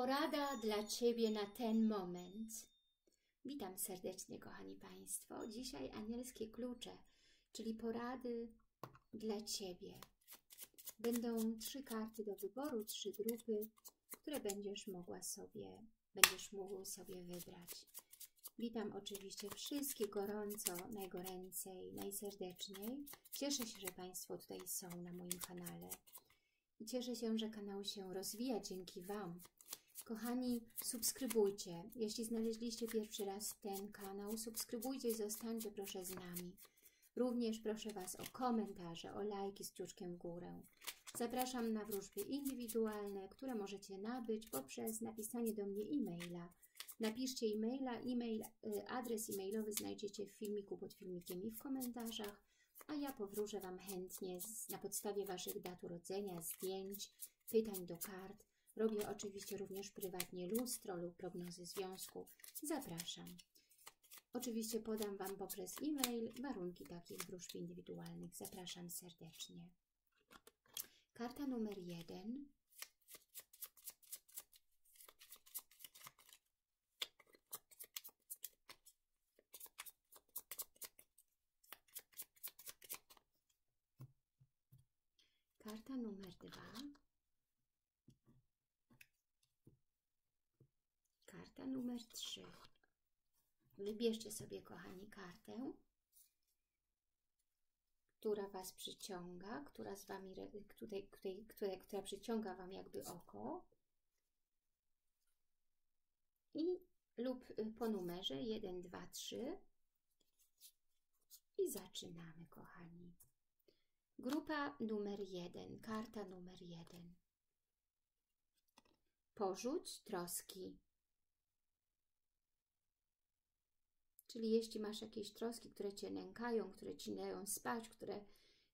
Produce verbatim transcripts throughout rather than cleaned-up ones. Porada dla Ciebie na ten moment. Witam serdecznie, kochani Państwo. Dzisiaj anielskie klucze, czyli porady dla Ciebie. Będą trzy karty do wyboru, trzy grupy, które będziesz mogła sobie, będziesz mógł sobie wybrać. Witam oczywiście wszystkich gorąco, najgoręcej, najserdeczniej. Cieszę się, że Państwo tutaj są na moim kanale. I cieszę się, że kanał się rozwija dzięki Wam. Kochani, subskrybujcie. Jeśli znaleźliście pierwszy raz ten kanał, subskrybujcie i zostańcie proszę z nami. Również proszę Was o komentarze, o lajki z kciuczkiem w górę. Zapraszam na wróżby indywidualne, które możecie nabyć poprzez napisanie do mnie e-maila. Napiszcie e-maila, e-mail, adres e-mailowy znajdziecie w filmiku pod filmikiem i w komentarzach, a ja powróżę Wam chętnie z, na podstawie Waszych dat urodzenia, zdjęć, pytań do kart. Robię oczywiście również prywatnie lustro lub prognozy związku. Zapraszam. Oczywiście podam Wam poprzez e-mail warunki takich wróżb indywidualnych. Zapraszam serdecznie. Karta numer jeden. Karta numer dwa. Karta numer trzy. Wybierzcie sobie, kochani, kartę, która Was przyciąga, która z Wami, tutaj, tutaj, która, która przyciąga Wam jakby oko. I lub po numerze jeden, dwa, trzy. I zaczynamy, kochani. Grupa numer jeden, karta numer jeden. Porzuć troski. Czyli jeśli masz jakieś troski, które Cię nękają, które Ci dają spać, które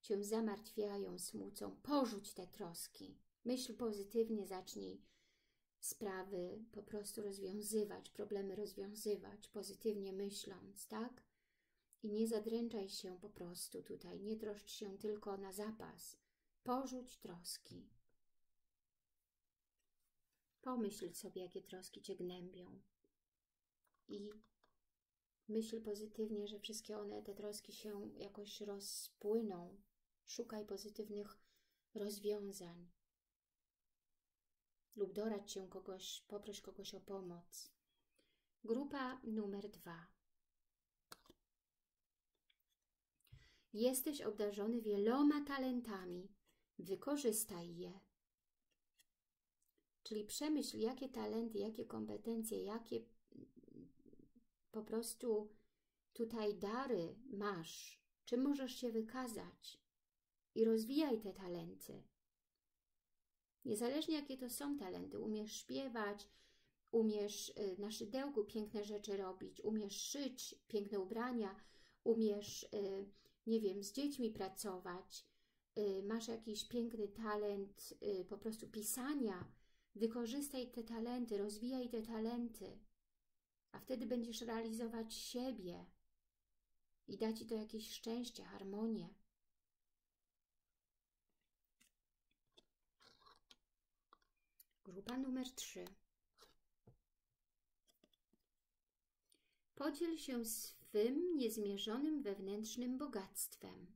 Cię zamartwiają, smucą, porzuć te troski. Myśl pozytywnie, zacznij sprawy po prostu rozwiązywać, problemy rozwiązywać, pozytywnie myśląc, tak? I nie zadręczaj się po prostu tutaj, nie troszcz się tylko na zapas. Porzuć troski. Pomyśl sobie, jakie troski Cię gnębią. I myśl pozytywnie, że wszystkie one, te troski się jakoś rozpłyną. Szukaj pozytywnych rozwiązań. Lub doradź się kogoś, poproś kogoś o pomoc. Grupa numer dwa. Jesteś obdarzony wieloma talentami. Wykorzystaj je. Czyli przemyśl, jakie talenty, jakie kompetencje, jakie po prostu tutaj dary masz. Czym możesz się wykazać? I rozwijaj te talenty. Niezależnie jakie to są talenty. Umiesz śpiewać, umiesz na szydełku piękne rzeczy robić, umiesz szyć piękne ubrania, umiesz... Yy, nie wiem, z dziećmi pracować, masz jakiś piękny talent po prostu pisania, wykorzystaj te talenty, rozwijaj te talenty, a wtedy będziesz realizować siebie i da Ci to jakieś szczęście, harmonię. Grupa numer trzy. Podziel się swym niezmierzonym wewnętrznym bogactwem.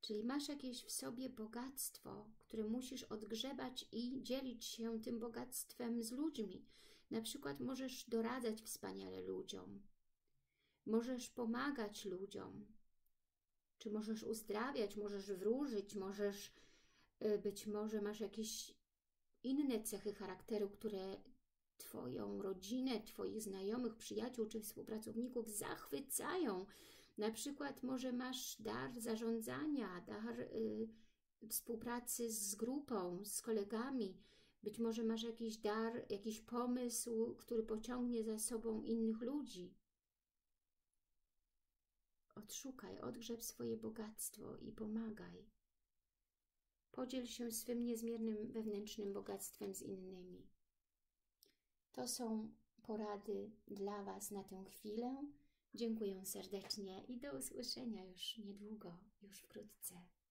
Czyli masz jakieś w sobie bogactwo, które musisz odgrzebać i dzielić się tym bogactwem z ludźmi. Na przykład możesz doradzać wspaniale ludziom. Możesz pomagać ludziom. Czy możesz uzdrawiać, możesz wróżyć, możesz, być może masz jakieś inne cechy charakteru, które Twoją rodzinę, Twoich znajomych, przyjaciół czy współpracowników zachwycają. Na przykład może masz dar zarządzania, dar y, współpracy z grupą, z kolegami. Być może masz jakiś dar, jakiś pomysł, który pociągnie za sobą innych ludzi. Odszukaj, odgrzeb swoje bogactwo i pomagaj. Podziel się swym niezmiernym wewnętrznym bogactwem z innymi. To są porady dla Was na tę chwilę. Dziękuję serdecznie i do usłyszenia już niedługo, już wkrótce.